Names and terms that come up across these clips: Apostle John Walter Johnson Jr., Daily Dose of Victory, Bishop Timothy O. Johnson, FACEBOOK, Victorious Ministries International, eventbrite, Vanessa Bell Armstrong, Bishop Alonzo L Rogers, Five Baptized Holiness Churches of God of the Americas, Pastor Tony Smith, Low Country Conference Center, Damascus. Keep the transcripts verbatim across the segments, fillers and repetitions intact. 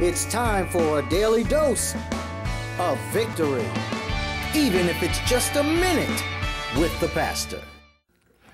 It's time for a daily dose of victory, even if it's just a minute with the pastor.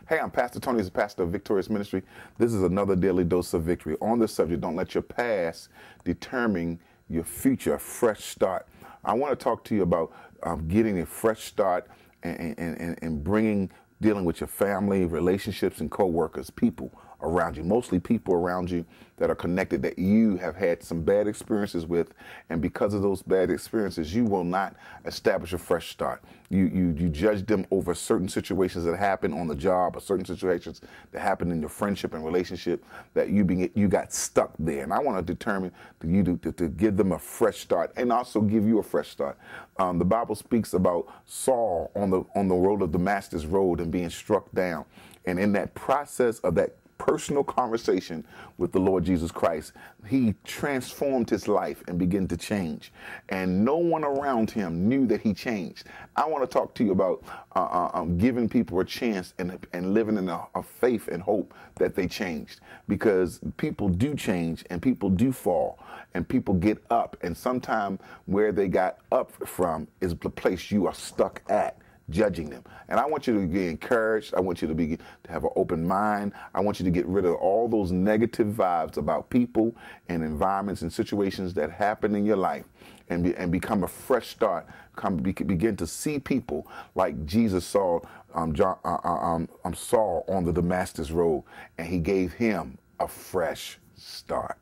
Hey, I'm Pastor Tony, the pastor of Victorious Ministry. This is another daily dose of victory. On this subject, don't let your past determine your future. A fresh start. I want to talk to you about um, getting a fresh start and, and, and, and bringing, dealing with your family, relationships, and co-workers, people around you, mostly people around you that are connected that you have had some bad experiences with, and because of those bad experiences, you will not establish a fresh start. You you you judge them over certain situations that happen on the job or certain situations that happen in your friendship and relationship that you being you got stuck there. And I want to determine to you to, to, to give them a fresh start and also give you a fresh start. Um, the Bible speaks about Saul on the on the road of Damascus road and being struck down, and in that process of that personal conversation with the Lord Jesus Christ, he transformed his life and began to change. And no one around him knew that he changed. I want to talk to you about uh, um, giving people a chance and, and living in a, a faith and hope that they changed, because people do change and people do fall and people get up. And sometimes where they got up from is the place you are stuck at, judging them. And I want you to be encouraged. I want you to be to have an open mind. I want you to get rid of all those negative vibes about people and environments and situations that happen in your life, and be, and become a fresh start. Come be, begin to see people like Jesus saw um, John, uh, um, um, Saul on the Damascus road, and he gave him a fresh start.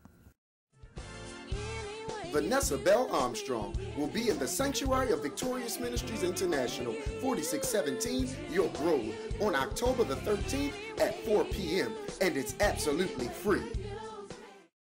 Vanessa Bell Armstrong will be in the Sanctuary of Victorious Ministries International, forty-six seventeen York Road, on October the thirteenth at four p m, and it's absolutely free.